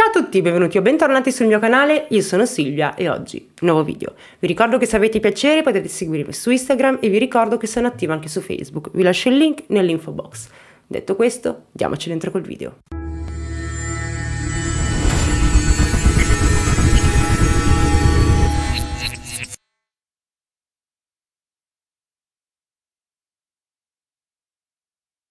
Ciao a tutti, benvenuti o bentornati sul mio canale, io sono Silvia e oggi nuovo video. Vi ricordo che se avete piacere potete seguirmi su Instagram e vi ricordo che sono attiva anche su Facebook, vi lascio il link nell'info box. Detto questo, diamoci dentro col video.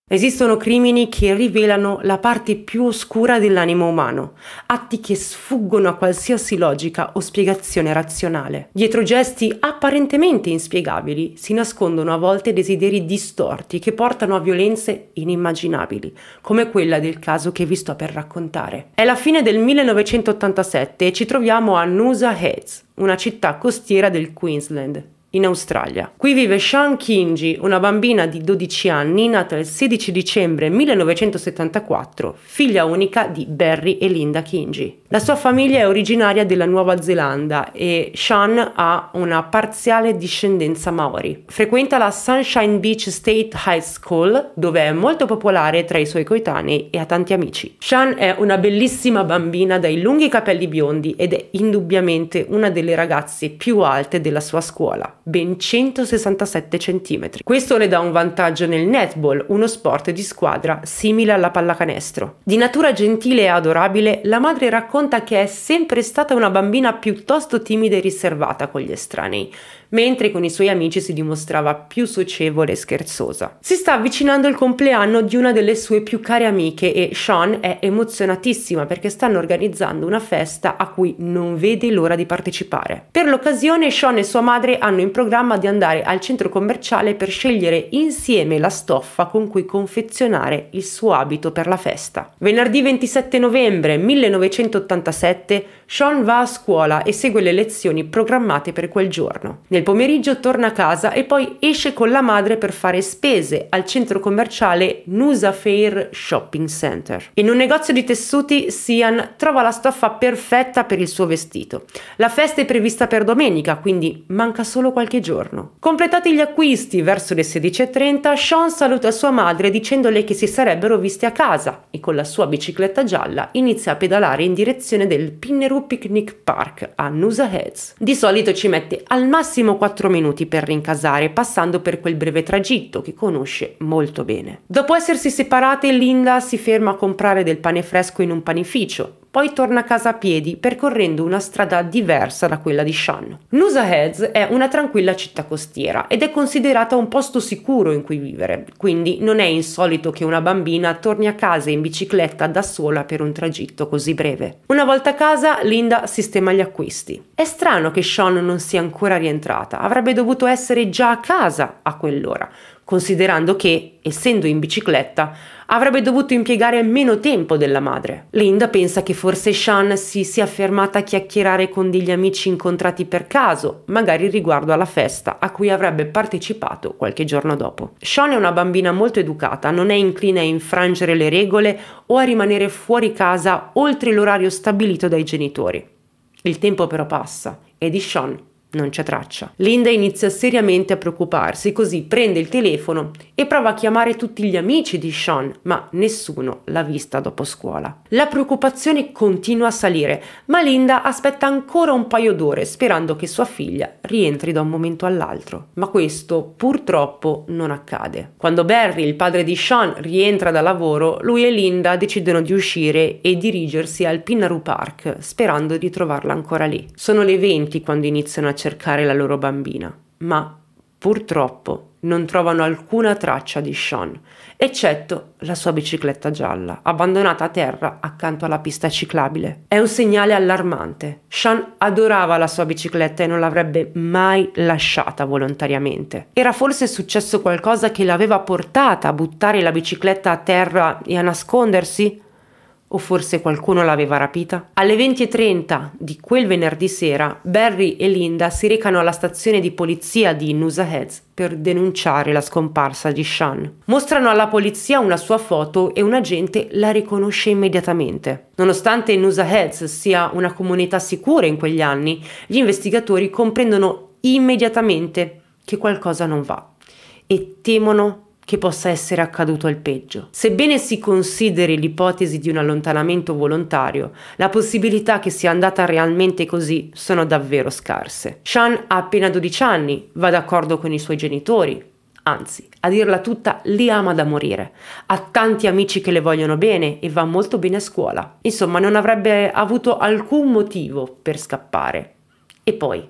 Esistono crimini che rivelano la parte più oscura dell'animo umano, atti che sfuggono a qualsiasi logica o spiegazione razionale. Dietro gesti apparentemente inspiegabili si nascondono a volte desideri distorti che portano a violenze inimmaginabili, come quella del caso che vi sto per raccontare. È la fine del 1987 e ci troviamo a Noosa Heads, una città costiera del Queensland, in Australia. Qui vive Sian Kinge, una bambina di 12 anni nata il 16 dicembre 1974, figlia unica di Barry e Linda Kingi. La sua famiglia è originaria della Nuova Zelanda e Sian ha una parziale discendenza Maori. Frequenta la Sunshine Beach State High School, dove è molto popolare tra i suoi coetanei e ha tanti amici. Sian è una bellissima bambina dai lunghi capelli biondi ed è indubbiamente una delle ragazze più alte della sua scuola, ben 167 cm. Questo le dà un vantaggio nel netball, uno sport di squadra simile alla pallacanestro. Di natura gentile e adorabile, la madre racconta che è sempre stata una bambina piuttosto timida e riservata con gli estranei, mentre con i suoi amici si dimostrava più socievole e scherzosa. Si sta avvicinando il compleanno di una delle sue più care amiche e Sian è emozionatissima perché stanno organizzando una festa a cui non vede l'ora di partecipare. Per l'occasione Sian e sua madre hanno in programma di andare al centro commerciale per scegliere insieme la stoffa con cui confezionare il suo abito per la festa. Venerdì 27 novembre 1987 Sian va a scuola e segue le lezioni programmate per quel giorno. Nel pomeriggio torna a casa e poi esce con la madre per fare spese al centro commerciale Noosa Fair Shopping Center. In un negozio di tessuti Sian trova la stoffa perfetta per il suo vestito. La festa è prevista per domenica, quindi manca solo qualche giorno. Completati gli acquisti verso le 16:30, Sian saluta sua madre dicendole che si sarebbero visti a casa e con la sua bicicletta gialla inizia a pedalare in direzione del Pinneru Picnic Park a Noosa Heads. Di solito ci mette al massimo 4 minuti per rincasare, passando per quel breve tragitto che conosce molto bene. Dopo essersi separate, Linda si ferma a comprare del pane fresco in un panificio. Poi torna a casa a piedi percorrendo una strada diversa da quella di Sian. Noosa Heads è una tranquilla città costiera ed è considerata un posto sicuro in cui vivere, quindi non è insolito che una bambina torni a casa in bicicletta da sola per un tragitto così breve. Una volta a casa Linda sistema gli acquisti. È strano che Sian non sia ancora rientrata, avrebbe dovuto essere già a casa a quell'ora, considerando che, essendo in bicicletta, avrebbe dovuto impiegare meno tempo della madre. Linda pensa che forse Sian si sia fermata a chiacchierare con degli amici incontrati per caso, magari riguardo alla festa a cui avrebbe partecipato qualche giorno dopo. Sian è una bambina molto educata, non è incline a infrangere le regole o a rimanere fuori casa oltre l'orario stabilito dai genitori. Il tempo però passa e di Sian non c'è traccia. Linda inizia seriamente a preoccuparsi, così prende il telefono e prova a chiamare tutti gli amici di Sian, ma nessuno l'ha vista dopo scuola. La preoccupazione continua a salire, ma Linda aspetta ancora un paio d'ore sperando che sua figlia rientri da un momento all'altro. Ma questo purtroppo non accade. Quando Barry, il padre di Sian, rientra da lavoro, lui e Linda decidono di uscire e dirigersi al Pinaroo Park, sperando di trovarla ancora lì. Sono le 20 quando iniziano a cercare la loro bambina, ma purtroppo non trovano alcuna traccia di Sian, eccetto la sua bicicletta gialla, abbandonata a terra accanto alla pista ciclabile. È un segnale allarmante. Sian adorava la sua bicicletta e non l'avrebbe mai lasciata volontariamente. Era forse successo qualcosa che l'aveva portata a buttare la bicicletta a terra e a nascondersi? O forse qualcuno l'aveva rapita? Alle 20:30 di quel venerdì sera, Barry e Linda si recano alla stazione di polizia di Noosa Heads per denunciare la scomparsa di Sian. Mostrano alla polizia una sua foto e un agente la riconosce immediatamente. Nonostante Noosa Heads sia una comunità sicura in quegli anni, gli investigatori comprendono immediatamente che qualcosa non va e temono che possa essere accaduto il peggio. Sebbene si consideri l'ipotesi di un allontanamento volontario, la possibilità che sia andata realmente così sono davvero scarse. Sian ha appena 12 anni, va d'accordo con i suoi genitori. Anzi, a dirla tutta, li ama da morire. Ha tanti amici che le vogliono bene e va molto bene a scuola. Insomma, non avrebbe avuto alcun motivo per scappare. E poi,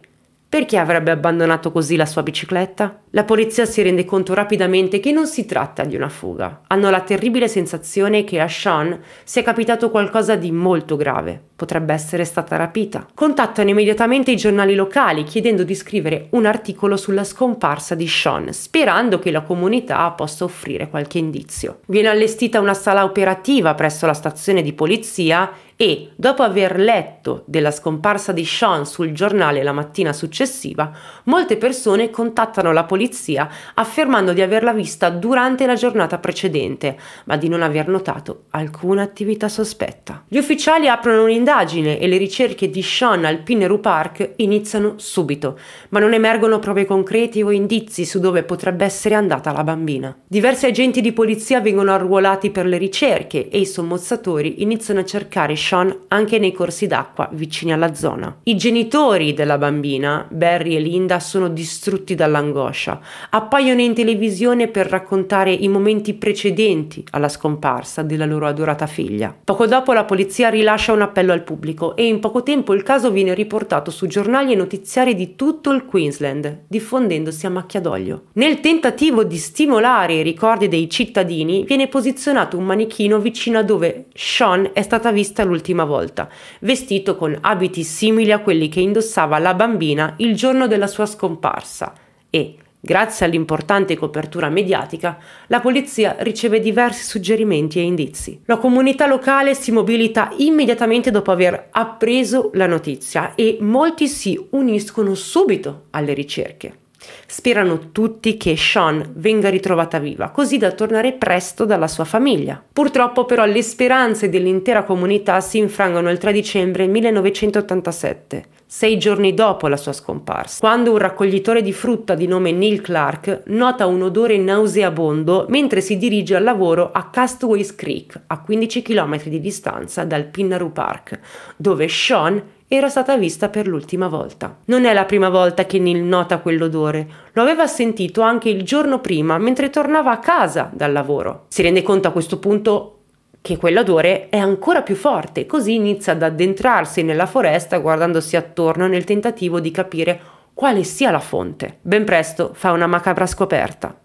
perché avrebbe abbandonato così la sua bicicletta? La polizia si rende conto rapidamente che non si tratta di una fuga. Hanno la terribile sensazione che a Sian sia capitato qualcosa di molto grave. Potrebbe essere stata rapita. Contattano immediatamente i giornali locali chiedendo di scrivere un articolo sulla scomparsa di Sian, sperando che la comunità possa offrire qualche indizio. Viene allestita una sala operativa presso la stazione di polizia e, dopo aver letto della scomparsa di Sian sul giornale la mattina successiva, molte persone contattano la polizia affermando di averla vista durante la giornata precedente, ma di non aver notato alcuna attività sospetta. Gli ufficiali aprono un'indagine e le ricerche di Sian al Pinneru Park iniziano subito, ma non emergono prove concrete o indizi su dove potrebbe essere andata la bambina. Diversi agenti di polizia vengono arruolati per le ricerche e i sommozzatori iniziano a cercare Sian anche nei corsi d'acqua vicini alla zona. I genitori della bambina, Barry e Linda, sono distrutti dall'angoscia. Appaiono in televisione per raccontare i momenti precedenti alla scomparsa della loro adorata figlia. Poco dopo la polizia rilascia un appello al pubblico e in poco tempo il caso viene riportato su giornali e notiziari di tutto il Queensland, diffondendosi a macchia d'olio. Nel tentativo di stimolare i ricordi dei cittadini viene posizionato un manichino vicino a dove Sian è stata vista l'ultima volta, vestito con abiti simili a quelli che indossava la bambina il giorno della sua scomparsa e, grazie all'importante copertura mediatica, la polizia riceve diversi suggerimenti e indizi. La comunità locale si mobilita immediatamente dopo aver appreso la notizia e molti si uniscono subito alle ricerche. Sperano tutti che Sian venga ritrovata viva, così da tornare presto dalla sua famiglia. Purtroppo però le speranze dell'intera comunità si infrangono il 3 dicembre 1987, 6 giorni dopo la sua scomparsa, quando un raccoglitore di frutta di nome Neil Clark nota un odore nauseabondo mentre si dirige al lavoro a Castaways Creek, a 15 km di distanza dal Pinaroo Park, dove Sian era stata vista per l'ultima volta. Non è la prima volta che Neil nota quell'odore, lo aveva sentito anche il giorno prima mentre tornava a casa dal lavoro. Si rende conto a questo punto che quell'odore è ancora più forte, così inizia ad addentrarsi nella foresta guardandosi attorno nel tentativo di capire quale sia la fonte. Ben presto fa una macabra scoperta.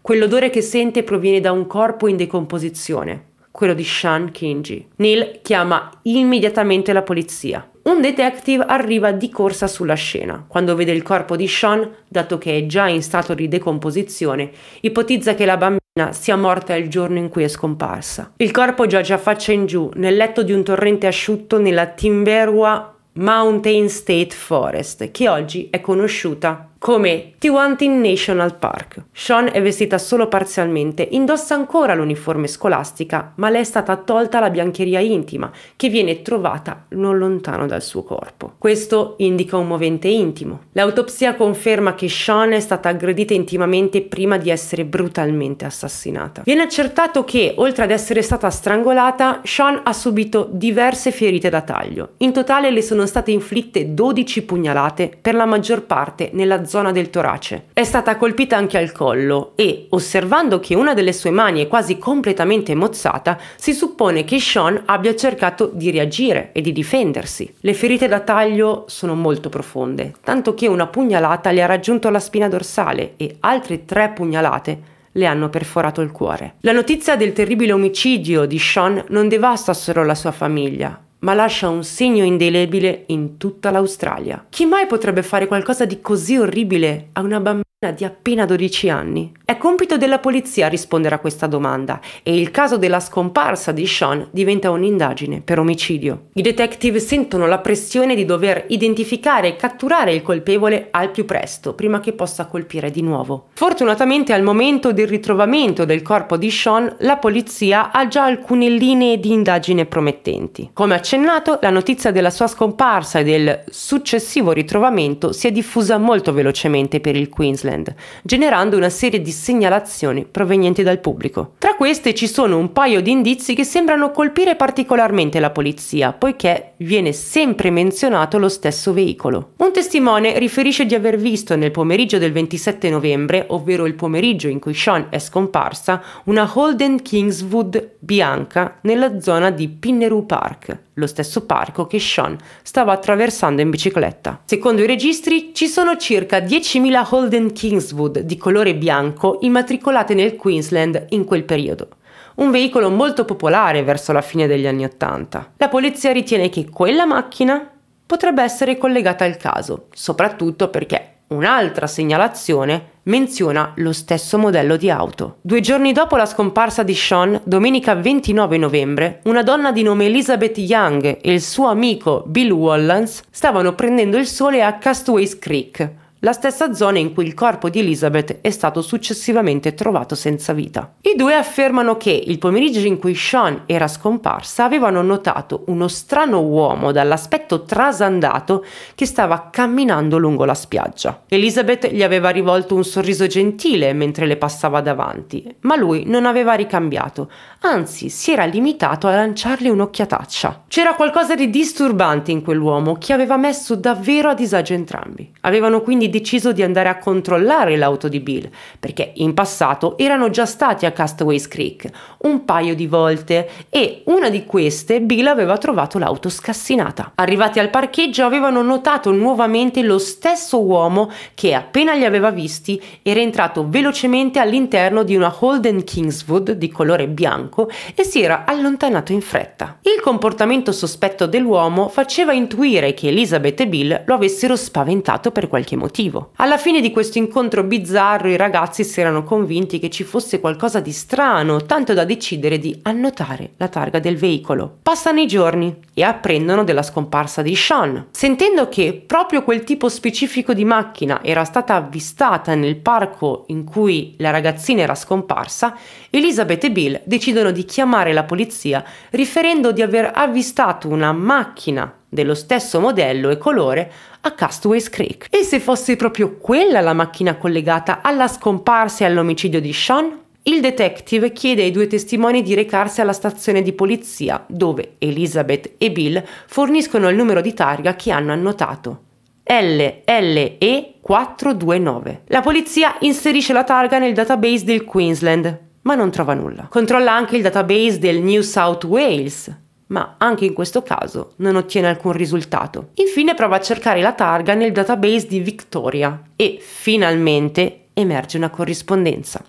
Quell'odore che sente proviene da un corpo in decomposizione, quello di Sian Kinge. Neil chiama immediatamente la polizia. Un detective arriva di corsa sulla scena. Quando vede il corpo di Sian, dato che è già in stato di decomposizione, ipotizza che la bambina sia morta il giorno in cui è scomparsa. Il corpo giace a faccia in giù nel letto di un torrente asciutto nella Timberwatt Mountain State Forest, che oggi è conosciuta come Townsville National Park. Sian è vestita solo parzialmente, indossa ancora l'uniforme scolastica, ma le è stata tolta la biancheria intima, che viene trovata non lontano dal suo corpo. Questo indica un movente intimo. L'autopsia conferma che Sian è stata aggredita intimamente prima di essere brutalmente assassinata. Viene accertato che, oltre ad essere stata strangolata, Sian ha subito diverse ferite da taglio. In totale le sono state inflitte 12 pugnalate, per la maggior parte nella zona del torace. È stata colpita anche al collo e, osservando che una delle sue mani è quasi completamente mozzata, si suppone che Sian abbia cercato di reagire e di difendersi. Le ferite da taglio sono molto profonde, tanto che una pugnalata le ha raggiunto la spina dorsale e altre 3 pugnalate le hanno perforato il cuore. La notizia del terribile omicidio di Sian non devasta solo la sua famiglia, ma lascia un segno indelebile in tutta l'Australia. Chi mai potrebbe fare qualcosa di così orribile a una bambina di appena 12 anni? È compito della polizia rispondere a questa domanda e il caso della scomparsa di Sian diventa un'indagine per omicidio. I detective sentono la pressione di dover identificare e catturare il colpevole al più presto, prima che possa colpire di nuovo. Fortunatamente al momento del ritrovamento del corpo di Sian, la polizia ha già alcune linee di indagine promettenti. Come accennato, la notizia della sua scomparsa e del successivo ritrovamento si è diffusa molto velocemente per il Queensland. Queensland, generando una serie di segnalazioni provenienti dal pubblico. Tra queste ci sono un paio di indizi che sembrano colpire particolarmente la polizia, poiché viene sempre menzionato lo stesso veicolo. Un testimone riferisce di aver visto nel pomeriggio del 27 novembre, ovvero il pomeriggio in cui Sian è scomparsa, una Holden Kingswood bianca nella zona di Pinaroo Park, lo stesso parco che Sian stava attraversando in bicicletta. Secondo i registri ci sono circa 10.000 Holden Kingswood di colore bianco immatricolate nel Queensland in quel periodo, un veicolo molto popolare verso la fine degli anni '80. La polizia ritiene che quella macchina potrebbe essere collegata al caso, soprattutto perché un'altra segnalazione menziona lo stesso modello di auto. 2 giorni dopo la scomparsa di Sian, domenica 29 novembre, una donna di nome Elizabeth Young e il suo amico Bill Wallens stavano prendendo il sole a Castaways Creek, la stessa zona in cui il corpo di Elizabeth è stato successivamente trovato senza vita. I due affermano che il pomeriggio in cui Sian era scomparsa avevano notato uno strano uomo dall'aspetto trasandato che stava camminando lungo la spiaggia. Elizabeth gli aveva rivolto un sorriso gentile mentre le passava davanti, ma lui non aveva ricambiato, anzi si era limitato a lanciarle un'occhiataccia. C'era qualcosa di disturbante in quell'uomo che aveva messo davvero a disagio entrambi. Avevano quindi deciso di andare a controllare l'auto di Bill, perché in passato erano già stati a Castaways Creek un paio di volte e una di queste Bill aveva trovato l'auto scassinata. Arrivati al parcheggio avevano notato nuovamente lo stesso uomo che appena li aveva visti era entrato velocemente all'interno di una Holden Kingswood di colore bianco e si era allontanato in fretta. Il comportamento sospetto dell'uomo faceva intuire che Elizabeth e Bill lo avessero spaventato per qualche motivo. Alla fine di questo incontro bizzarro i ragazzi si erano convinti che ci fosse qualcosa di strano, tanto da decidere di annotare la targa del veicolo. Passano i giorni e apprendono della scomparsa di Sian. Sentendo che proprio quel tipo specifico di macchina era stata avvistata nel parco in cui la ragazzina era scomparsa, Elizabeth e Bill decidono di chiamare la polizia riferendo di aver avvistato una macchina dello stesso modello e colore a Castaways Creek. E se fosse proprio quella la macchina collegata alla scomparsa e all'omicidio di Sian? Il detective chiede ai due testimoni di recarsi alla stazione di polizia, dove Elizabeth e Bill forniscono il numero di targa che hanno annotato, LLE 429. La polizia inserisce la targa nel database del Queensland, ma non trova nulla. Controlla anche il database del New South Wales, ma anche in questo caso non ottiene alcun risultato. Infine prova a cercare la targa nel database di Victoria e finalmente emerge una corrispondenza.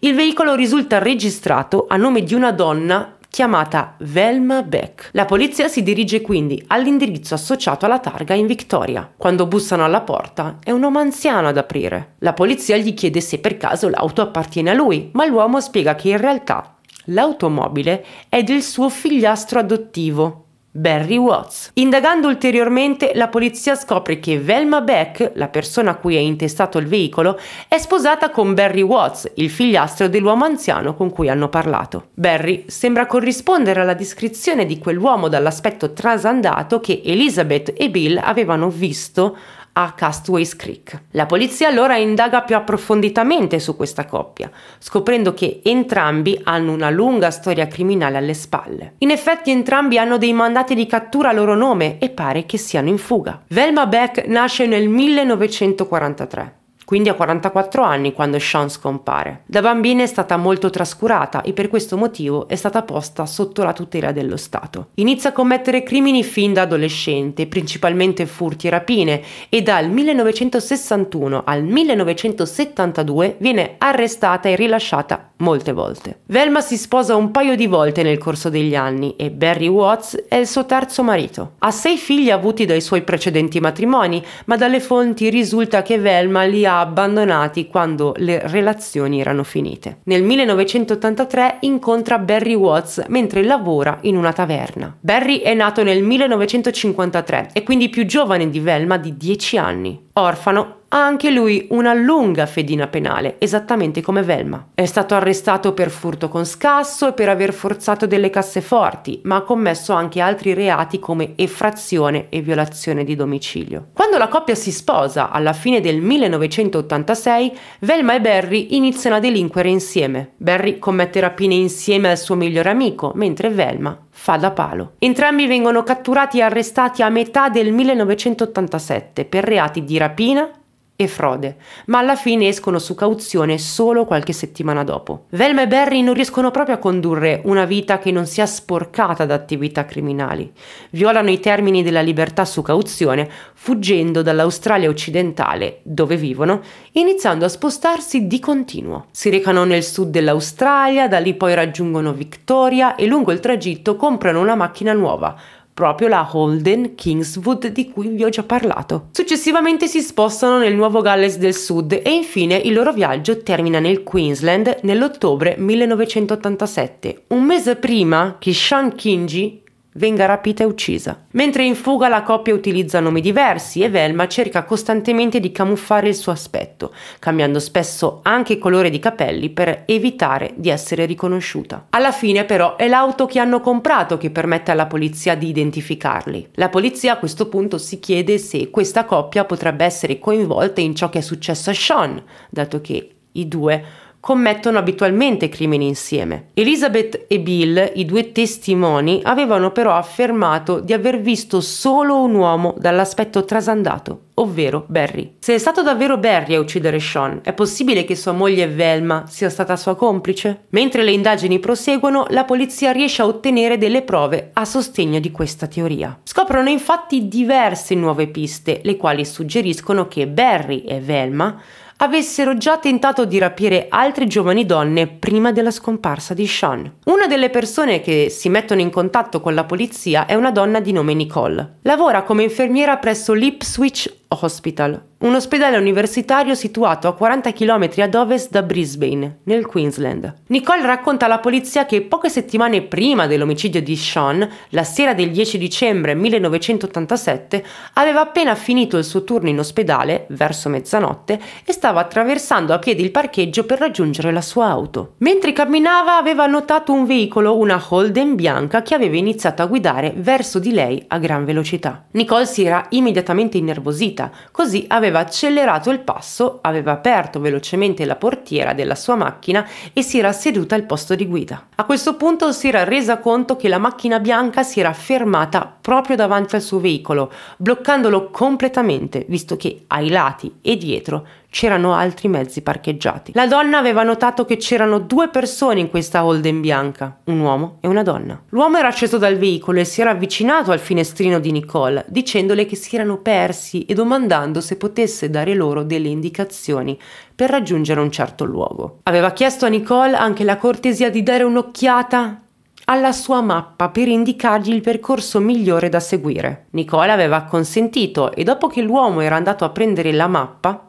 Il veicolo risulta registrato a nome di una donna chiamata Velma Beck. La polizia si dirige quindi all'indirizzo associato alla targa in Victoria. Quando bussano alla porta è un uomo anziano ad aprire. La polizia gli chiede se per caso l'auto appartiene a lui, ma l'uomo spiega che in realtà l'automobile è del suo figliastro adottivo, Barry Watts. Indagando ulteriormente, la polizia scopre che Velma Beck, la persona a cui è intestato il veicolo, è sposata con Barry Watts, il figliastro dell'uomo anziano con cui hanno parlato. Barry sembra corrispondere alla descrizione di quell'uomo dall'aspetto trasandato che Elizabeth e Bill avevano visto a Castaways Creek. La polizia allora indaga più approfonditamente su questa coppia, scoprendo che entrambi hanno una lunga storia criminale alle spalle. In effetti entrambi hanno dei mandati di cattura a loro nome e pare che siano in fuga. Velma Beck nasce nel 1943. Quindi a 44 anni quando Sian scompare. Da bambina è stata molto trascurata e per questo motivo è stata posta sotto la tutela dello Stato. Inizia a commettere crimini fin da adolescente, principalmente furti e rapine, e dal 1961 al 1972 viene arrestata e rilasciata molte volte. Velma si sposa un paio di volte nel corso degli anni e Barry Watts è il suo terzo marito. Ha 6 figli avuti dai suoi precedenti matrimoni, ma dalle fonti risulta che Velma li ha abbandonati quando le relazioni erano finite. Nel 1983 incontra Barry Watts mentre lavora in una taverna. Barry è nato nel 1953 e quindi più giovane di Velma di 10 anni. Orfano, ha anche lui una lunga fedina penale, esattamente come Velma. È stato arrestato per furto con scasso e per aver forzato delle casseforti, ma ha commesso anche altri reati come effrazione e violazione di domicilio. Quando la coppia si sposa, alla fine del 1986, Velma e Barry iniziano a delinquere insieme. Barry commette rapine insieme al suo migliore amico, mentre Velma fa da palo. Entrambi vengono catturati e arrestati a metà del 1987 per reati di rapina e frode, ma alla fine escono su cauzione solo qualche settimana dopo. Velma e Barry non riescono proprio a condurre una vita che non sia sporcata da attività criminali. Violano i termini della libertà su cauzione, fuggendo dall'Australia occidentale, dove vivono, iniziando a spostarsi di continuo. Si recano nel sud dell'Australia, da lì poi raggiungono Victoria e lungo il tragitto comprano una macchina nuova, proprio la Holden Kingswood di cui vi ho già parlato. Successivamente si spostano nel Nuovo Galles del Sud e infine il loro viaggio termina nel Queensland nell'ottobre 1987, un mese prima che Sian Kinge venga rapita e uccisa. Mentre in fuga la coppia utilizza nomi diversi e Velma cerca costantemente di camuffare il suo aspetto, cambiando spesso anche colore di capelli per evitare di essere riconosciuta. Alla fine però è l'auto che hanno comprato che permette alla polizia di identificarli. La polizia a questo punto si chiede se questa coppia potrebbe essere coinvolta in ciò che è successo a Sian, dato che i due commettono abitualmente crimini insieme. Elizabeth e Bill, i due testimoni, avevano però affermato di aver visto solo un uomo dall'aspetto trasandato, ovvero Barry. Se è stato davvero Barry a uccidere Sian, è possibile che sua moglie Velma sia stata sua complice? Mentre le indagini proseguono, la polizia riesce a ottenere delle prove a sostegno di questa teoria. Scoprono infatti diverse nuove piste, le quali suggeriscono che Barry e Velma avessero già tentato di rapire altre giovani donne prima della scomparsa di Sian. Una delle persone che si mettono in contatto con la polizia è una donna di nome Nicole. Lavora come infermiera presso l'Ipswich Hospital, un ospedale universitario situato a 40 km ad ovest da Brisbane, nel Queensland. Nicole racconta alla polizia che poche settimane prima dell'omicidio di Sian, la sera del 10 dicembre 1987, aveva appena finito il suo turno in ospedale, verso mezzanotte, e stava attraversando a piedi il parcheggio per raggiungere la sua auto. Mentre camminava aveva notato un veicolo, una Holden bianca, che aveva iniziato a guidare verso di lei a gran velocità. Nicole si era immediatamente innervosita, così aveva accelerato il passo, aveva aperto velocemente la portiera della sua macchina e si era seduta al posto di guida. A questo punto si era resa conto che la macchina bianca si era fermata proprio davanti al suo veicolo, bloccandolo completamente, visto che ai lati e dietro c'erano altri mezzi parcheggiati. La donna aveva notato che c'erano due persone in questa Holden bianca, un uomo e una donna. L'uomo era sceso dal veicolo e si era avvicinato al finestrino di Nicole, dicendole che si erano persi e domandando se potesse dare loro delle indicazioni per raggiungere un certo luogo. Aveva chiesto a Nicole anche la cortesia di dare un'occhiata alla sua mappa per indicargli il percorso migliore da seguire. Nicole aveva acconsentito e dopo che l'uomo era andato a prendere la mappa,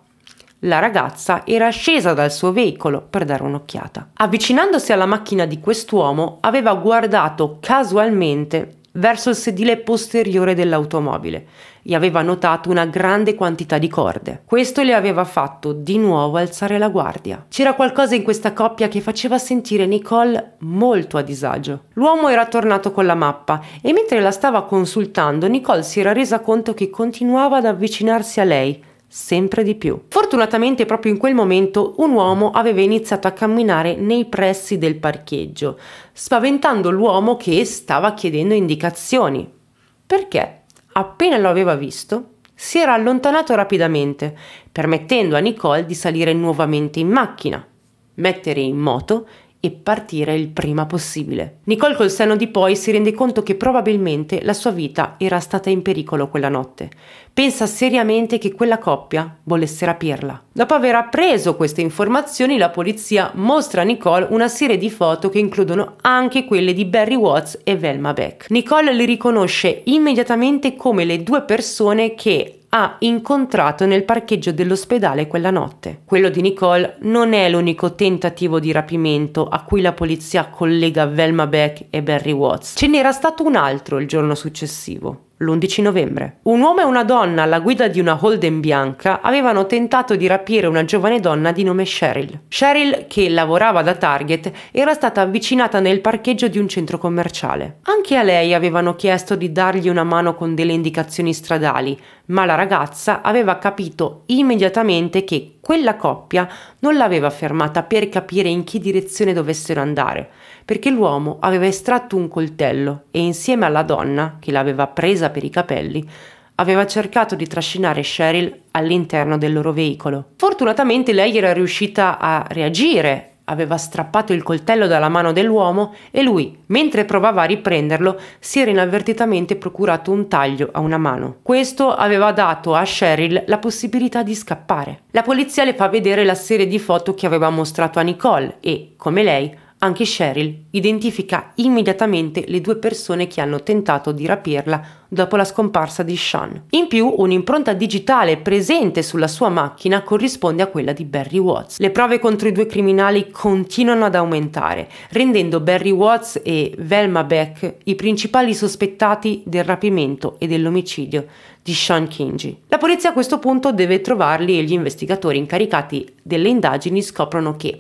la ragazza era scesa dal suo veicolo per dare un'occhiata. Avvicinandosi alla macchina di quest'uomo, aveva guardato casualmente verso il sedile posteriore dell'automobile e aveva notato una grande quantità di corde. Questo le aveva fatto di nuovo alzare la guardia. C'era qualcosa in questa coppia che faceva sentire Nicole molto a disagio. L'uomo era tornato con la mappa e mentre la stava consultando, Nicole si era resa conto che continuava ad avvicinarsi a lei, sempre di più. Fortunatamente proprio in quel momento un uomo aveva iniziato a camminare nei pressi del parcheggio, spaventando l'uomo che stava chiedendo indicazioni, perché appena lo aveva visto si era allontanato rapidamente, permettendo a Nicole di salire nuovamente in macchina, mettere in moto e partire il prima possibile. Nicole col senno di poi si rende conto che probabilmente la sua vita era stata in pericolo quella notte. Pensa seriamente che quella coppia volesse rapirla. Dopo aver appreso queste informazioni, la polizia mostra a Nicole una serie di foto che includono anche quelle di Barry Watts e Velma Beck. Nicole le riconosce immediatamente come le due persone che ha incontrato nel parcheggio dell'ospedale quella notte. Quello di Nicole non è l'unico tentativo di rapimento a cui la polizia collega Velma Beck e Barry Watts. Ce n'era stato un altro il giorno successivo. l'11 novembre. Un uomo e una donna alla guida di una Holden bianca avevano tentato di rapire una giovane donna di nome Cheryl. Cheryl, che lavorava da Target, era stata avvicinata nel parcheggio di un centro commerciale. Anche a lei avevano chiesto di dargli una mano con delle indicazioni stradali, ma la ragazza aveva capito immediatamente che quella coppia non l'aveva fermata per capire in che direzione dovessero andare, perché l'uomo aveva estratto un coltello e insieme alla donna, che l'aveva presa per i capelli, aveva cercato di trascinare Cheryl all'interno del loro veicolo. Fortunatamente lei era riuscita a reagire, aveva strappato il coltello dalla mano dell'uomo e lui, mentre provava a riprenderlo, si era inavvertitamente procurato un taglio a una mano. Questo aveva dato a Cheryl la possibilità di scappare. La polizia le fa vedere la serie di foto che aveva mostrato a Nicole e, come lei, anche Cheryl identifica immediatamente le due persone che hanno tentato di rapirla dopo la scomparsa di Sian. In più, un'impronta digitale presente sulla sua macchina corrisponde a quella di Barry Watts. Le prove contro i due criminali continuano ad aumentare, rendendo Barry Watts e Velma Beck i principali sospettati del rapimento e dell'omicidio di Sian Kinge. La polizia a questo punto deve trovarli e gli investigatori incaricati delle indagini scoprono che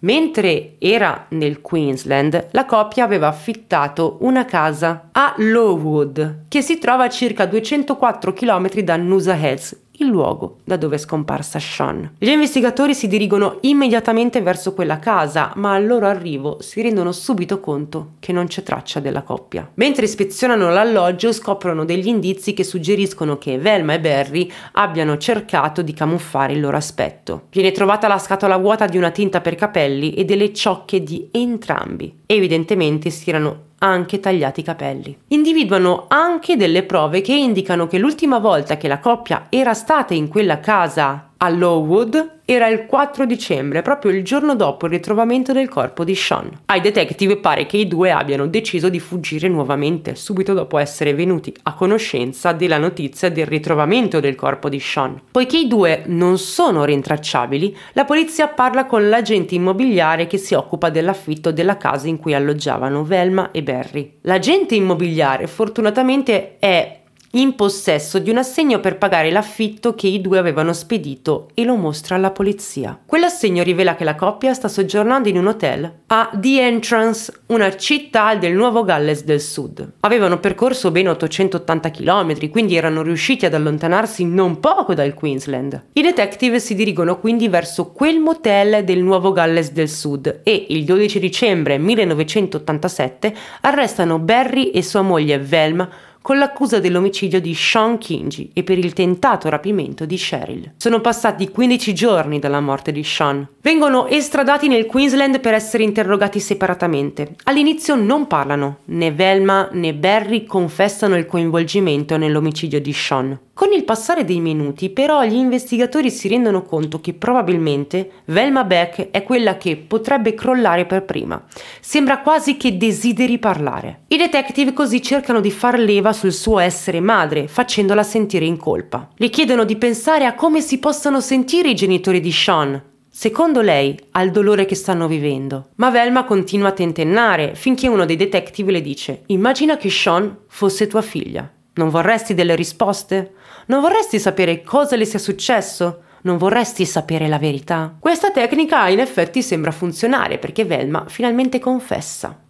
mentre era nel Queensland, la coppia aveva affittato una casa a Lowood, che si trova a circa 204 km da Noosa Heads, il luogo da dove è scomparsa Sian. Gli investigatori si dirigono immediatamente verso quella casa, ma al loro arrivo si rendono subito conto che non c'è traccia della coppia. Mentre ispezionano l'alloggio scoprono degli indizi che suggeriscono che Velma e Barry abbiano cercato di camuffare il loro aspetto. Viene trovata la scatola vuota di una tinta per capelli e delle ciocche di entrambi. Evidentemente si erano anche tagliati i capelli. Individuano anche delle prove che indicano che l'ultima volta che la coppia era stata in quella casa a Lowood era il 4 dicembre, proprio il giorno dopo il ritrovamento del corpo di Sian. Ai detective pare che i due abbiano deciso di fuggire nuovamente, subito dopo essere venuti a conoscenza della notizia del ritrovamento del corpo di Sian. Poiché i due non sono rintracciabili, la polizia parla con l'agente immobiliare che si occupa dell'affitto della casa in cui alloggiavano Velma e Barry. L'agente immobiliare fortunatamente è in possesso di un assegno per pagare l'affitto che i due avevano spedito e lo mostra alla polizia. Quell'assegno rivela che la coppia sta soggiornando in un hotel a The Entrance, una città del Nuovo Galles del Sud. Avevano percorso ben 880 km, quindi erano riusciti ad allontanarsi non poco dal Queensland. I detective si dirigono quindi verso quel motel del Nuovo Galles del Sud e il 12 dicembre 1987 arrestano Barry e sua moglie Velma con l'accusa dell'omicidio di Sian Kinge e per il tentato rapimento di Cheryl. Sono passati 15 giorni dalla morte di Sian. Vengono estradati nel Queensland per essere interrogati separatamente. All'inizio non parlano, né Velma né Barry confessano il coinvolgimento nell'omicidio di Sian. Con il passare dei minuti, però, gli investigatori si rendono conto che probabilmente Velma Beck è quella che potrebbe crollare per prima. Sembra quasi che desideri parlare. I detective così cercano di far leva sul suo essere madre, facendola sentire in colpa. Le chiedono di pensare a come si possano sentire i genitori di Sian, secondo lei, al dolore che stanno vivendo. Ma Velma continua a tentennare, finché uno dei detective le dice: "Immagina che Sian fosse tua figlia. Non vorresti delle risposte? Non vorresti sapere cosa le sia successo? Non vorresti sapere la verità?" Questa tecnica in effetti sembra funzionare, perché Velma finalmente confessa.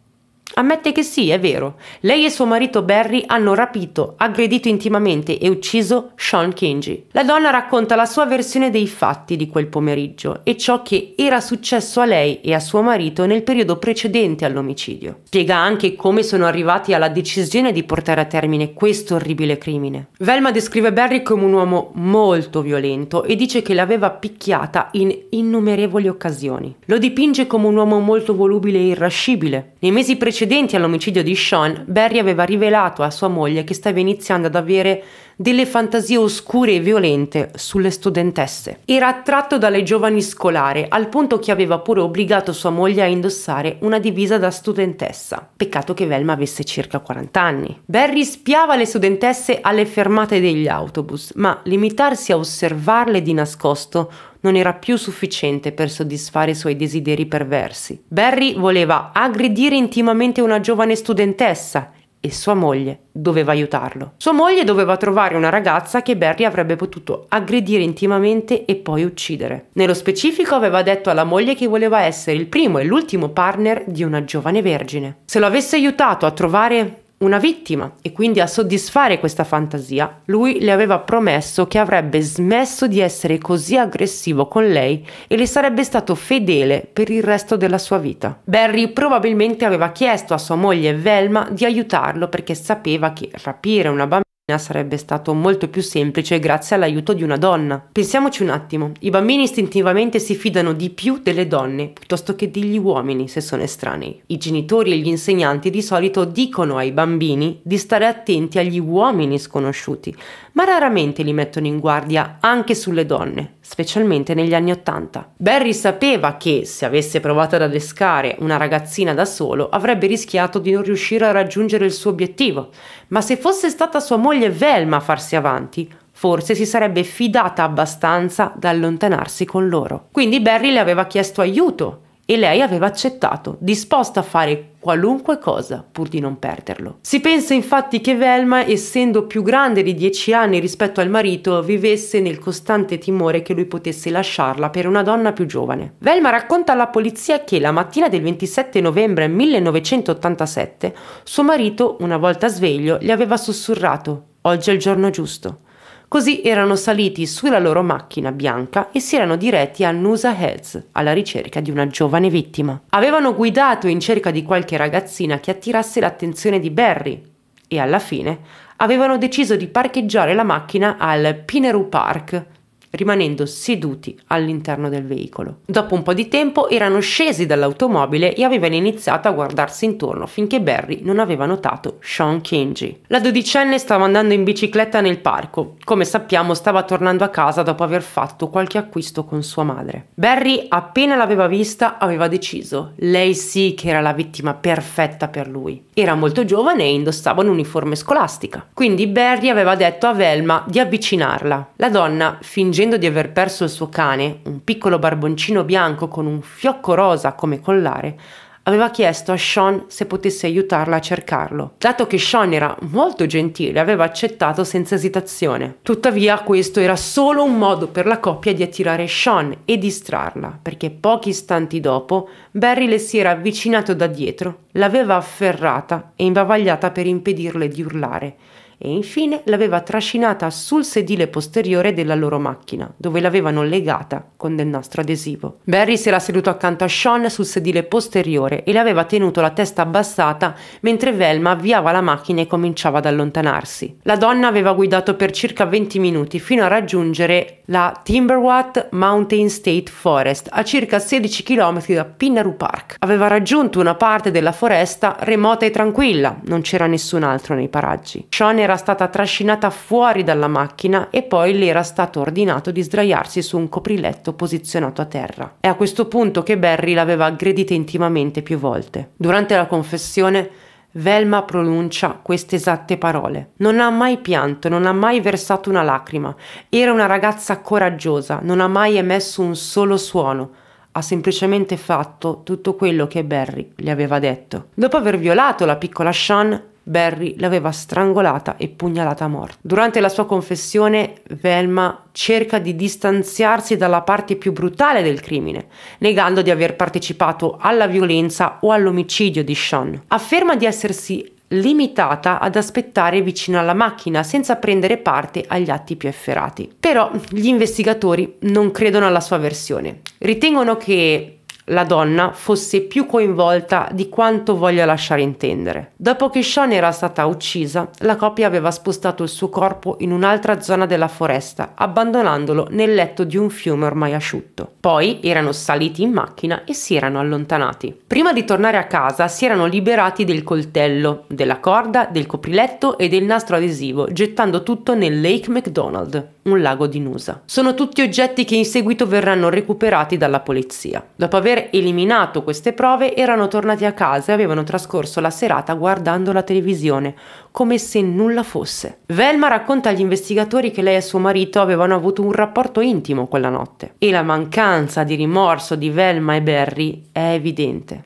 Ammette che sì, è vero, lei e suo marito Barry hanno rapito, aggredito intimamente e ucciso Sian Kinge. La donna racconta la sua versione dei fatti di quel pomeriggio e ciò che era successo a lei e a suo marito nel periodo precedente all'omicidio. Spiega anche come sono arrivati alla decisione di portare a termine questo orribile crimine. Velma descrive Barry come un uomo molto violento e dice che l'aveva picchiata in innumerevoli occasioni. Lo dipinge come un uomo molto volubile e irascibile. Nei mesi precedenti all'omicidio di Sian, Barry aveva rivelato a sua moglie che stava iniziando ad avere delle fantasie oscure e violente sulle studentesse. Era attratto dalle giovani scolare, al punto che aveva pure obbligato sua moglie a indossare una divisa da studentessa. Peccato che Velma avesse circa 40 anni. Barry spiava le studentesse alle fermate degli autobus, ma limitarsi a osservarle di nascosto non era più sufficiente per soddisfare i suoi desideri perversi. Barry voleva aggredire intimamente una giovane studentessa e sua moglie doveva aiutarlo. Sua moglie doveva trovare una ragazza che Barry avrebbe potuto aggredire intimamente e poi uccidere. Nello specifico aveva detto alla moglie che voleva essere il primo e l'ultimo partner di una giovane vergine. Se lo avesse aiutato a trovare una vittima e quindi a soddisfare questa fantasia, lui le aveva promesso che avrebbe smesso di essere così aggressivo con lei e le sarebbe stato fedele per il resto della sua vita. Barry probabilmente aveva chiesto a sua moglie Velma di aiutarlo perché sapeva che rapire una bambina sarebbe stato molto più semplice grazie all'aiuto di una donna. Pensiamoci un attimo, i bambini istintivamente si fidano di più delle donne piuttosto che degli uomini se sono estranei. I genitori e gli insegnanti di solito dicono ai bambini di stare attenti agli uomini sconosciuti, ma raramente li mettono in guardia anche sulle donne, specialmente negli anni '80. Barry sapeva che se avesse provato ad adescare una ragazzina da solo avrebbe rischiato di non riuscire a raggiungere il suo obiettivo, ma se fosse stata sua moglie Velma a farsi avanti, forse si sarebbe fidata abbastanza da allontanarsi con loro. Quindi Barry le aveva chiesto aiuto e lei aveva accettato, disposta a fare qualunque cosa pur di non perderlo. Si pensa infatti che Velma, essendo più grande di 10 anni rispetto al marito, vivesse nel costante timore che lui potesse lasciarla per una donna più giovane. Velma racconta alla polizia che la mattina del 27 novembre 1987 suo marito, una volta sveglio, le aveva sussurrato: "Oggi è il giorno giusto". Così erano saliti sulla loro macchina bianca e si erano diretti a Noosa Heads alla ricerca di una giovane vittima. Avevano guidato in cerca di qualche ragazzina che attirasse l'attenzione di Barry e alla fine avevano deciso di parcheggiare la macchina al Pinaroo Park, rimanendo seduti all'interno del veicolo. Dopo un po' di tempo erano scesi dall'automobile e avevano iniziato a guardarsi intorno finché Barry non aveva notato Sian Kinge. La dodicenne stava andando in bicicletta nel parco. Come sappiamo, stava tornando a casa dopo aver fatto qualche acquisto con sua madre. Barry, appena l'aveva vista, aveva deciso: lei sì che era la vittima perfetta per lui. Era molto giovane e indossava un'uniforme scolastica. Quindi Barry aveva detto a Velma di avvicinarla. La donna, fingendo di aver perso il suo cane, un piccolo barboncino bianco con un fiocco rosa come collare, aveva chiesto a Sian se potesse aiutarla a cercarlo. Dato che Sian era molto gentile, aveva accettato senza esitazione. Tuttavia questo era solo un modo per la coppia di attirare Sian e distrarla, perché pochi istanti dopo Barry le si era avvicinato da dietro, l'aveva afferrata e imbavagliata per impedirle di urlare, e infine l'aveva trascinata sul sedile posteriore della loro macchina, dove l'avevano legata con del nastro adesivo. Barry si era seduto accanto a Sian sul sedile posteriore e le aveva tenuto la testa abbassata mentre Velma avviava la macchina e cominciava ad allontanarsi. La donna aveva guidato per circa 20 minuti fino a raggiungere la Timberwatt Mountain State Forest, a circa 16 km da Pinaroo Park. Aveva raggiunto una parte della foresta remota e tranquilla, non c'era nessun altro nei paraggi. Sian era stata trascinata fuori dalla macchina e poi le era stato ordinato di sdraiarsi su un copriletto posizionato a terra. È a questo punto che Barry l'aveva aggredita intimamente più volte. Durante la confessione Velma pronuncia queste esatte parole: "Non ha mai pianto, non ha mai versato una lacrima, era una ragazza coraggiosa, non ha mai emesso un solo suono. Ha semplicemente fatto tutto quello che Barry le aveva detto". Dopo aver violato la piccola Sian, Barry l'aveva strangolata e pugnalata a morte. Durante la sua confessione, Velma cerca di distanziarsi dalla parte più brutale del crimine, negando di aver partecipato alla violenza o all'omicidio di Sian. Afferma di essersi limitata ad aspettare vicino alla macchina senza prendere parte agli atti più efferati. Però gli investigatori non credono alla sua versione. Ritengono che la donna fosse più coinvolta di quanto voglia lasciare intendere. Dopo che Sian era stata uccisa, la coppia aveva spostato il suo corpo in un'altra zona della foresta, abbandonandolo nel letto di un fiume ormai asciutto. Poi erano saliti in macchina e si erano allontanati. Prima di tornare a casa si erano liberati del coltello, della corda, del copriletto e del nastro adesivo, gettando tutto nel Lake McDonald, un lago di Noosa. Sono tutti oggetti che in seguito verranno recuperati dalla polizia. Dopo aver eliminato queste prove erano tornati a casa e avevano trascorso la serata guardando la televisione come se nulla fosse. Velma racconta agli investigatori che lei e suo marito avevano avuto un rapporto intimo quella notte e la mancanza di rimorso di Velma e Barry è evidente.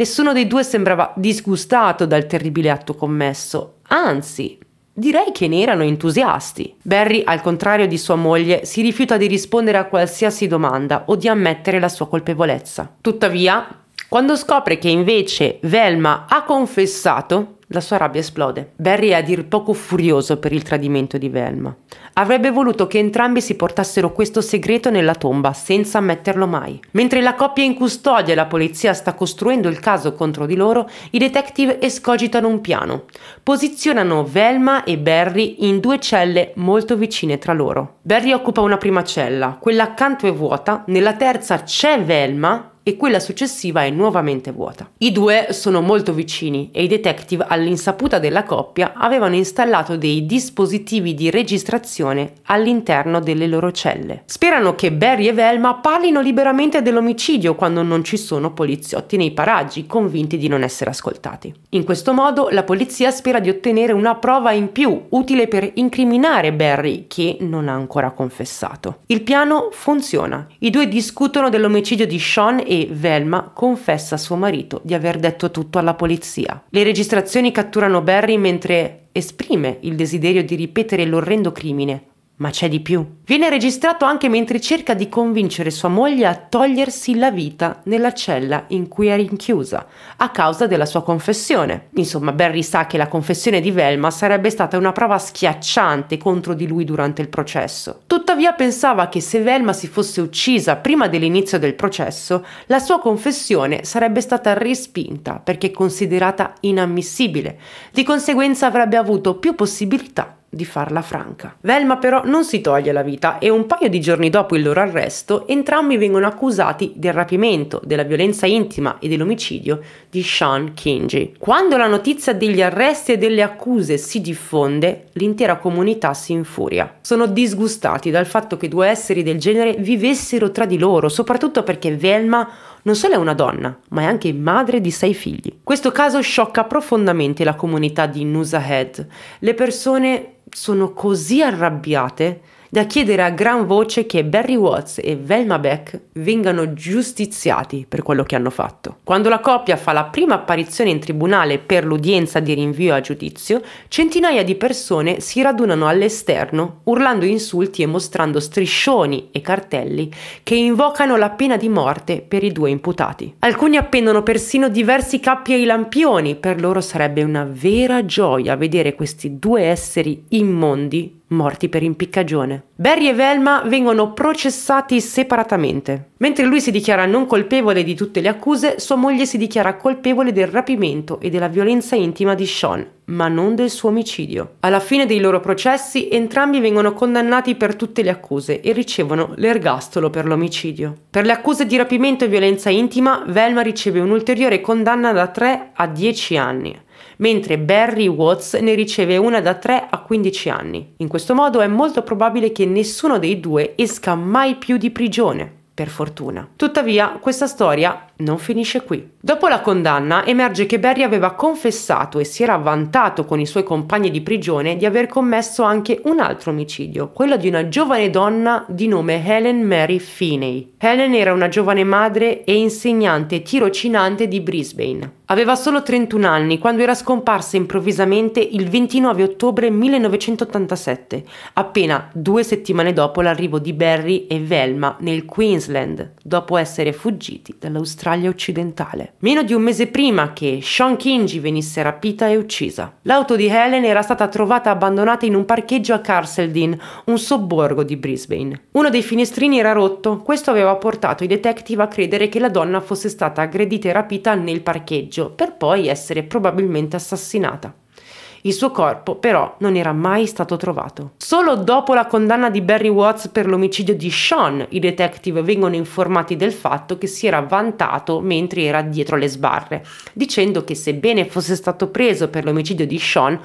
Nessuno dei due sembrava disgustato dal terribile atto commesso, anzi, direi che ne erano entusiasti. Barry, al contrario di sua moglie, si rifiuta di rispondere a qualsiasi domanda o di ammettere la sua colpevolezza. Tuttavia, quando scopre che invece Velma ha confessato, la sua rabbia esplode. Barry è a dir poco furioso per il tradimento di Velma. Avrebbe voluto che entrambi si portassero questo segreto nella tomba senza ammetterlo mai. Mentre la coppia è in custodia e la polizia sta costruendo il caso contro di loro, i detective escogitano un piano. Posizionano Velma e Barry in due celle molto vicine tra loro. Barry occupa una prima cella, quella accanto è vuota, nella terza c'è Velma e quella successiva è nuovamente vuota. I due sono molto vicini e i detective, all'insaputa della coppia, avevano installato dei dispositivi di registrazione all'interno delle loro celle. Sperano che Barry e Velma parlino liberamente dell'omicidio quando non ci sono poliziotti nei paraggi, convinti di non essere ascoltati. In questo modo la polizia spera di ottenere una prova in più, utile per incriminare Barry, che non ha ancora confessato. Il piano funziona. I due discutono dell'omicidio di Sean e Velma confessa a suo marito di aver detto tutto alla polizia. Le registrazioni catturano Barry mentre esprime il desiderio di ripetere l'orrendo crimine, ma c'è di più. Viene registrato anche mentre cerca di convincere sua moglie a togliersi la vita nella cella in cui è rinchiusa, a causa della sua confessione. Insomma, Barry sa che la confessione di Velma sarebbe stata una prova schiacciante contro di lui durante il processo. Tuttavia pensava che se Velma si fosse uccisa prima dell'inizio del processo, la sua confessione sarebbe stata respinta perché considerata inammissibile. Di conseguenza avrebbe avuto più possibilità di farla franca. Velma però non si toglie la vita e un paio di giorni dopo il loro arresto entrambi vengono accusati del rapimento, della violenza intima e dell'omicidio di Sian Kinge. Quando la notizia degli arresti e delle accuse si diffonde, l'intera comunità si infuria. Sono disgustati dal fatto che due esseri del genere vivessero tra di loro, soprattutto perché Velma non solo è una donna, ma è anche madre di 6 figli. Questo caso sciocca profondamente la comunità di Noosa Heads. Le persone sono così arrabbiate da chiedere a gran voce che Barry Watts e Velma Beck vengano giustiziati per quello che hanno fatto. Quando la coppia fa la prima apparizione in tribunale per l'udienza di rinvio a giudizio, centinaia di persone si radunano all'esterno urlando insulti e mostrando striscioni e cartelli che invocano la pena di morte per i due imputati. Alcuni appendono persino diversi cappi ai lampioni. Per loro sarebbe una vera gioia vedere questi due esseri immondi morti per impiccagione. Barry e Velma vengono processati separatamente. Mentre lui si dichiara non colpevole di tutte le accuse, sua moglie si dichiara colpevole del rapimento e della violenza intima di Sean, ma non del suo omicidio. Alla fine dei loro processi, entrambi vengono condannati per tutte le accuse e ricevono l'ergastolo per l'omicidio. Per le accuse di rapimento e violenza intima, Velma riceve un'ulteriore condanna da 3 a 10 anni. Mentre Barry Watts ne riceve una da 3 a 15 anni. In questo modo è molto probabile che nessuno dei due esca mai più di prigione, per fortuna. Tuttavia, questa storia non finisce qui. Dopo la condanna emerge che Barry aveva confessato e si era vantato con i suoi compagni di prigione di aver commesso anche un altro omicidio, quello di una giovane donna di nome Helen Mary Finney. Helen era una giovane madre e insegnante tirocinante di Brisbane. Aveva solo 31 anni quando era scomparsa improvvisamente il 29 ottobre 1987, appena 2 settimane dopo l'arrivo di Barry e Velma nel Queensland, dopo essere fuggiti dall'Australia occidentale. Meno di un mese prima che Sian Kinge venisse rapita e uccisa. L'auto di Helen era stata trovata abbandonata in un parcheggio a Carseldine, un sobborgo di Brisbane. Uno dei finestrini era rotto, questo aveva portato i detective a credere che la donna fosse stata aggredita e rapita nel parcheggio, per poi essere probabilmente assassinata. Il suo corpo però non era mai stato trovato. Solo dopo la condanna di Barry Watts per l'omicidio di Sean, i detective vengono informati del fatto che si era vantato mentre era dietro le sbarre, dicendo che sebbene fosse stato preso per l'omicidio di Sean,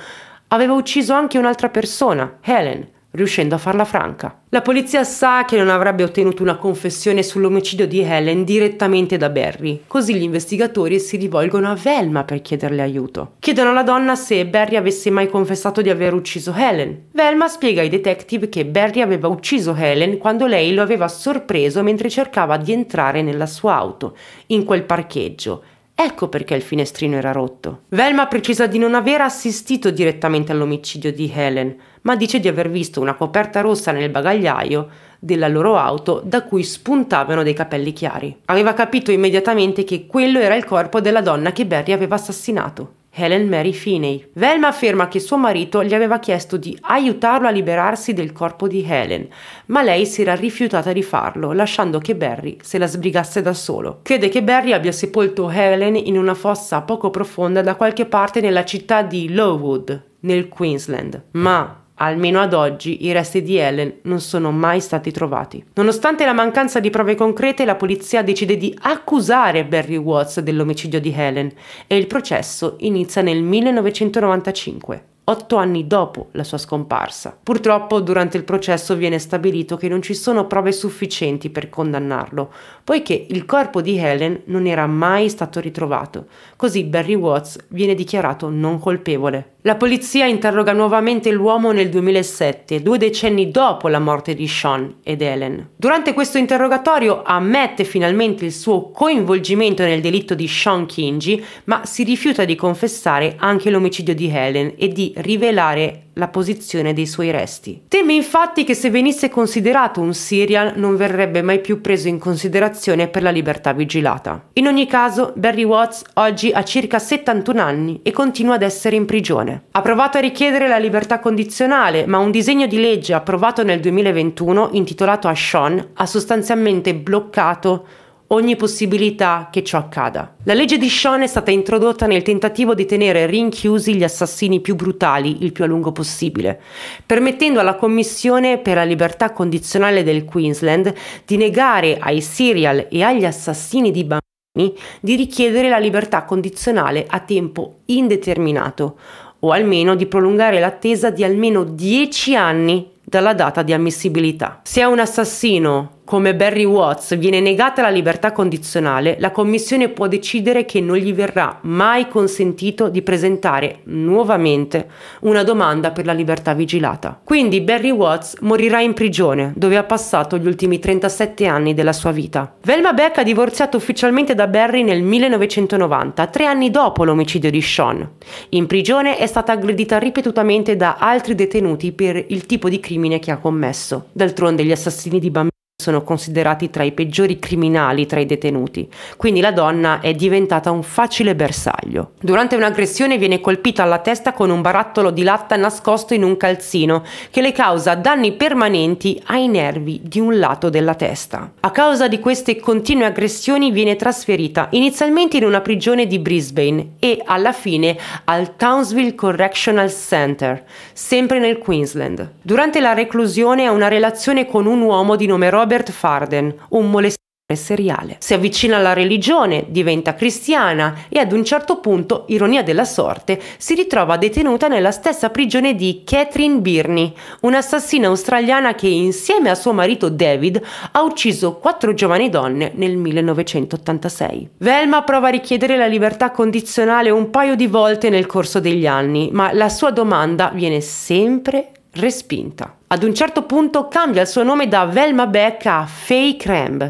aveva ucciso anche un'altra persona, Helen, riuscendo a farla franca. La polizia sa che non avrebbe ottenuto una confessione sull'omicidio di Helen direttamente da Barry, così gli investigatori si rivolgono a Velma per chiederle aiuto. Chiedono alla donna se Barry avesse mai confessato di aver ucciso Helen. Velma spiega ai detective che Barry aveva ucciso Helen quando lei lo aveva sorpreso mentre cercava di entrare nella sua auto, in quel parcheggio, Ecco perché il finestrino era rotto. Velma precisa di non aver assistito direttamente all'omicidio di Helen, ma dice di aver visto una coperta rossa nel bagagliaio della loro auto da cui spuntavano dei capelli chiari. Aveva capito immediatamente che quello era il corpo della donna che Barry aveva assassinato, Helen Mary Finney. Velma afferma che suo marito gli aveva chiesto di aiutarlo a liberarsi del corpo di Helen, ma lei si era rifiutata di farlo, lasciando che Barry se la sbrigasse da solo. Crede che Barry abbia sepolto Helen in una fossa poco profonda da qualche parte nella città di Lowood, nel Queensland, ma almeno ad oggi i resti di Helen non sono mai stati trovati. Nonostante la mancanza di prove concrete, la polizia decide di accusare Barry Watts dell'omicidio di Helen e il processo inizia nel 1995, 8 anni dopo la sua scomparsa. Purtroppo durante il processo viene stabilito che non ci sono prove sufficienti per condannarlo, poiché il corpo di Helen non era mai stato ritrovato, così Barry Watts viene dichiarato non colpevole. La polizia interroga nuovamente l'uomo nel 2007, 2 decenni dopo la morte di Sean ed Helen. Durante questo interrogatorio ammette finalmente il suo coinvolgimento nel delitto di Sian Kinge, ma si rifiuta di confessare anche l'omicidio di Helen e di rivelare la posizione dei suoi resti. Teme infatti che se venisse considerato un serial non verrebbe mai più preso in considerazione per la libertà vigilata. In ogni caso, Barry Watts oggi ha circa 71 anni e continua ad essere in prigione. Ha provato a richiedere la libertà condizionale, ma un disegno di legge approvato nel 2021 intitolato a Sean ha sostanzialmente bloccato ogni possibilità che ciò accada. La legge di Sean è stata introdotta nel tentativo di tenere rinchiusi gli assassini più brutali il più a lungo possibile, permettendo alla Commissione per la libertà condizionale del Queensland di negare ai serial e agli assassini di bambini di richiedere la libertà condizionale a tempo indeterminato, o almeno di prolungare l'attesa di almeno 10 anni dalla data di ammissibilità. Se a un assassino come Barry Watts viene negata la libertà condizionale, la Commissione può decidere che non gli verrà mai consentito di presentare nuovamente una domanda per la libertà vigilata. Quindi Barry Watts morirà in prigione, dove ha passato gli ultimi 37 anni della sua vita. Velma Beck ha divorziato ufficialmente da Barry nel 1990, 3 anni dopo l'omicidio di Sean. In prigione è stata aggredita ripetutamente da altri detenuti per il tipo di crimine che ha commesso. D'altronde gli assassini di bambini sono considerati tra i peggiori criminali tra i detenuti, quindi la donna è diventata un facile bersaglio. Durante un'aggressione viene colpita alla testa con un barattolo di latta nascosto in un calzino che le causa danni permanenti ai nervi di un lato della testa. A causa di queste continue aggressioni viene trasferita inizialmente in una prigione di Brisbane e alla fine al Townsville Correctional Center, sempre nel Queensland. Durante la reclusione ha una relazione con un uomo di nome Robert Farden, un molestatore seriale. Si avvicina alla religione, diventa cristiana e ad un certo punto, ironia della sorte, si ritrova detenuta nella stessa prigione di Catherine Birney, un'assassina australiana che insieme a suo marito David ha ucciso 4 giovani donne nel 1986. Velma prova a richiedere la libertà condizionale un paio di volte nel corso degli anni, ma la sua domanda viene sempre respinta. Ad un certo punto cambia il suo nome da Velma Beck a Faye Cramb.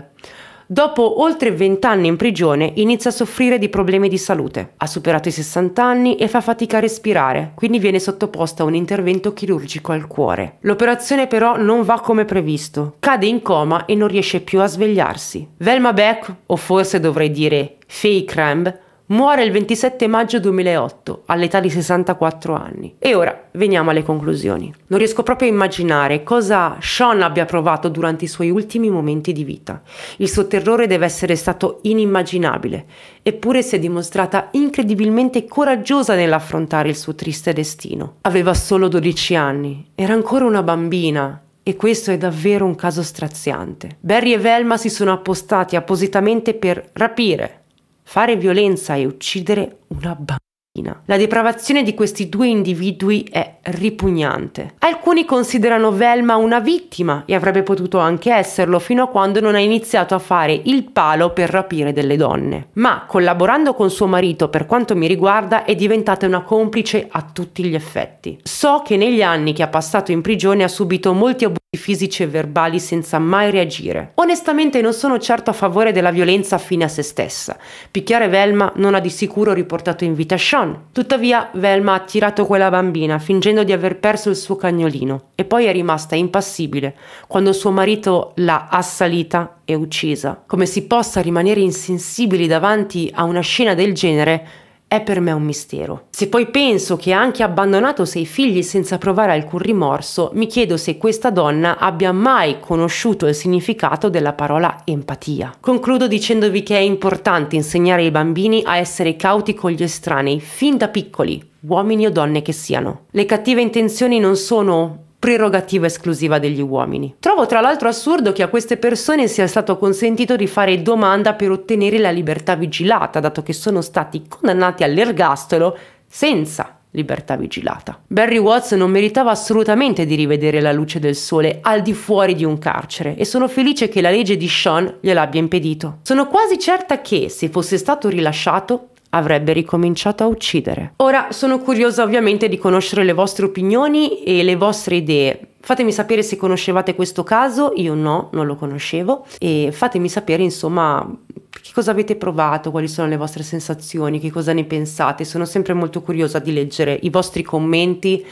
Dopo oltre 20 anni in prigione inizia a soffrire di problemi di salute. Ha superato i 60 anni e fa fatica a respirare, quindi viene sottoposta a un intervento chirurgico al cuore. L'operazione però non va come previsto, cade in coma e non riesce più a svegliarsi. Velma Beck, o forse dovrei dire Faye Cramb, muore il 27 maggio 2008 all'età di 64 anni. E ora veniamo alle conclusioni. Non riesco proprio a immaginare cosa Sean abbia provato durante i suoi ultimi momenti di vita. Il suo terrore deve essere stato inimmaginabile, eppure si è dimostrata incredibilmente coraggiosa nell'affrontare il suo triste destino. Aveva solo 12 anni, era ancora una bambina. E questo è davvero un caso straziante. Barry e Velma si sono appostati appositamente per rapire, fare violenza e uccidere una bambina. La depravazione di questi 2 individui è ripugnante. Alcuni considerano Velma una vittima e avrebbe potuto anche esserlo fino a quando non ha iniziato a fare il palo per rapire delle donne. Ma collaborando con suo marito, per quanto mi riguarda, è diventata una complice a tutti gli effetti. So che negli anni che ha passato in prigione ha subito molti abusi fisici e verbali senza mai reagire. Onestamente non sono certo a favore della violenza fine a se stessa. Picchiare Velma non ha di sicuro riportato in vita Sean. Tuttavia Velma ha attirato quella bambina fingendo di aver perso il suo cagnolino e poi è rimasta impassibile quando suo marito l'ha assalita e uccisa. Come si possa rimanere insensibili davanti a una scena del genere è per me un mistero. Se poi penso che ha anche abbandonato 6 figli senza provare alcun rimorso, mi chiedo se questa donna abbia mai conosciuto il significato della parola empatia. Concludo dicendovi che è importante insegnare ai bambini a essere cauti con gli estranei, fin da piccoli, uomini o donne che siano. Le cattive intenzioni non sono prerogativa esclusiva degli uomini. Trovo tra l'altro assurdo che a queste persone sia stato consentito di fare domanda per ottenere la libertà vigilata, dato che sono stati condannati all'ergastolo senza libertà vigilata. Barry Watts non meritava assolutamente di rivedere la luce del sole al di fuori di un carcere e sono felice che la legge di Sean gliel'abbia impedito. Sono quasi certa che, se fosse stato rilasciato, avrebbe ricominciato a uccidere. Ora sono curiosa ovviamente di conoscere le vostre opinioni e le vostre idee. Fatemi sapere se conoscevate questo caso, io no, non lo conoscevo, e fatemi sapere insomma che cosa avete provato, quali sono le vostre sensazioni, che cosa ne pensate. Sono sempre molto curiosa di leggere i vostri commenti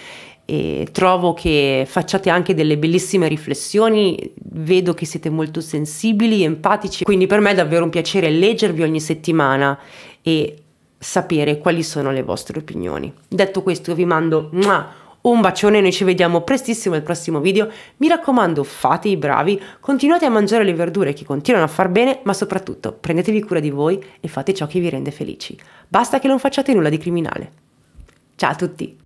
e trovo che facciate anche delle bellissime riflessioni, vedo che siete molto sensibili, empatici, quindi per me è davvero un piacere leggervi ogni settimana e sapere quali sono le vostre opinioni. Detto questo, vi mando un bacione, noi ci vediamo prestissimo al prossimo video. Mi raccomando, fate i bravi, continuate a mangiare le verdure che continuano a far bene, ma soprattutto prendetevi cura di voi e fate ciò che vi rende felici. Basta che non facciate nulla di criminale. Ciao a tutti!